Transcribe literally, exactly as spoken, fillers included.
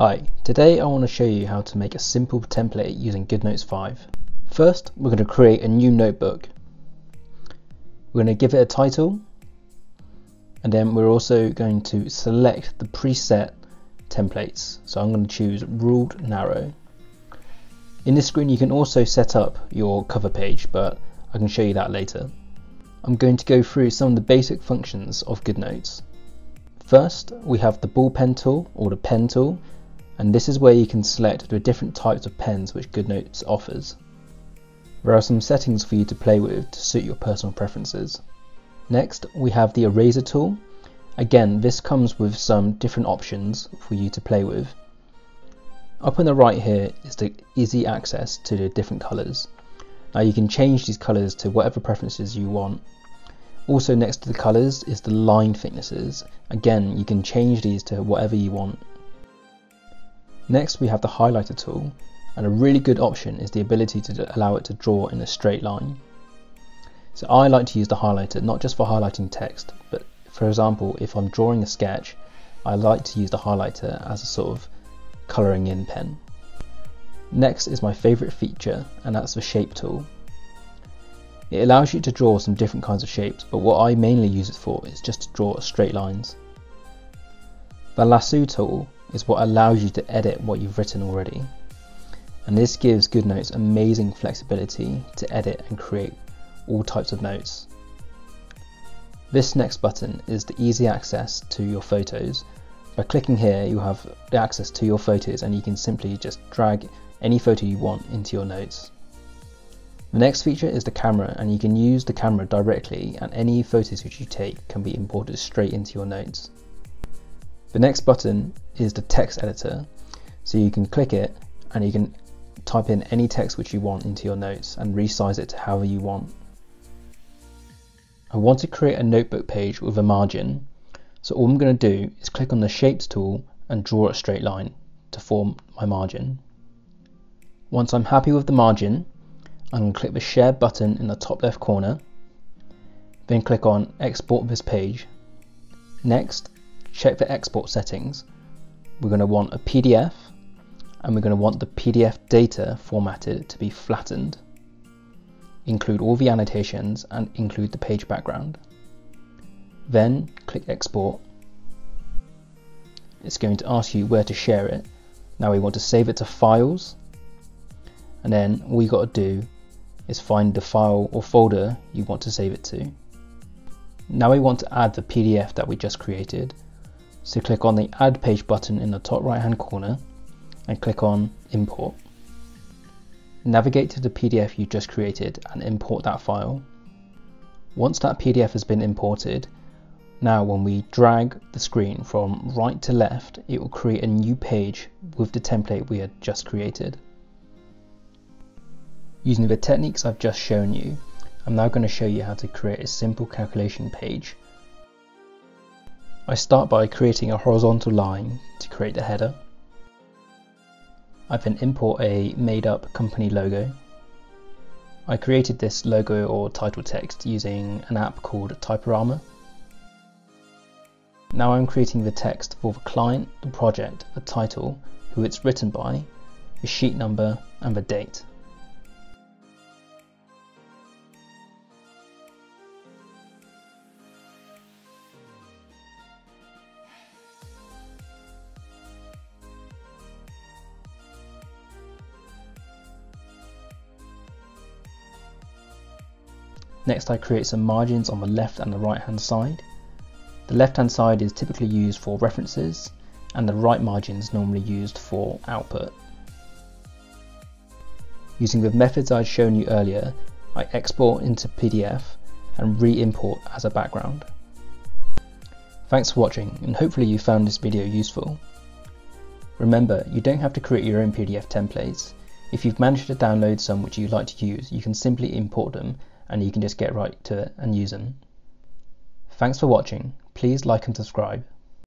Hi, today I want to show you how to make a simple template using GoodNotes five. First, we're going to create a new notebook. We're going to give it a title, and then we're also going to select the preset templates. So I'm going to choose ruled narrow. In this screen you can also set up your cover page, but I can show you that later. I'm going to go through some of the basic functions of GoodNotes. First, we have the ballpen tool or the pen tool. And this is where you can select the different types of pens which GoodNotes offers. There are some settings for you to play with to suit your personal preferences. Next, we have the eraser tool. Again, this comes with some different options for you to play with. Up on the right here is the easy access to the different colours. Now you can change these colours to whatever preferences you want. Also next to the colours is the line thicknesses. Again, you can change these to whatever you want. Next we have the highlighter tool, and a really good option is the ability to allow it to draw in a straight line. So I like to use the highlighter not just for highlighting text, but for example if I'm drawing a sketch, I like to use the highlighter as a sort of colouring in pen. Next is my favourite feature, and that's the shape tool. It allows you to draw some different kinds of shapes, but what I mainly use it for is just to draw straight lines. The lasso tool is what allows you to edit what you've written already, and this gives GoodNotes amazing flexibility to edit and create all types of notes. This next button is the easy access to your photos. By clicking here you have the access to your photos, and you can simply just drag any photo you want into your notes. The next feature is the camera, and you can use the camera directly, and any photos which you take can be imported straight into your notes. The next button is the text editor, so you can click it and you can type in any text which you want into your notes and resize it to however you want. I want to create a notebook page with a margin, so all I'm going to do is click on the shapes tool and draw a straight line to form my margin. Once I'm happy with the margin, I'm going to click the share button in the top left corner, then click on export this page. Next, check the export settings. We're going to want a P D F, and we're going to want the P D F data formatted to be flattened. Include all the annotations and include the page background. Then click export. It's going to ask you where to share it. Now we want to save it to files, and then all you got to do is find the file or folder you want to save it to. Now we want to add the P D F that we just created. So click on the Add Page button in the top right hand corner and click on Import. Navigate to the P D F you just created and import that file. Once that P D F has been imported, now when we drag the screen from right to left, it will create a new page with the template we had just created. Using the techniques I've just shown you, I'm now going to show you how to create a simple calculation page. I start by creating a horizontal line to create the header. I then import a made-up company logo. I created this logo or title text using an app called Typorama. Now I'm creating the text for the client, the project, the title, who it's written by, the sheet number and the date. Next I create some margins on the left and the right hand side. The left hand side is typically used for references, and the right margin is normally used for output. Using the methods I'd shown you earlier, I export into P D F and re-import as a background. Thanks for watching, and hopefully you found this video useful. Remember, you don't have to create your own P D F templates. If you've managed to download some which you like to use, you can simply import them, and you can just get right to it and use them. Thanks for watching. Please like and subscribe.